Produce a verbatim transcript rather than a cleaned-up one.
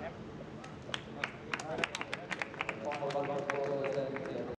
Yep.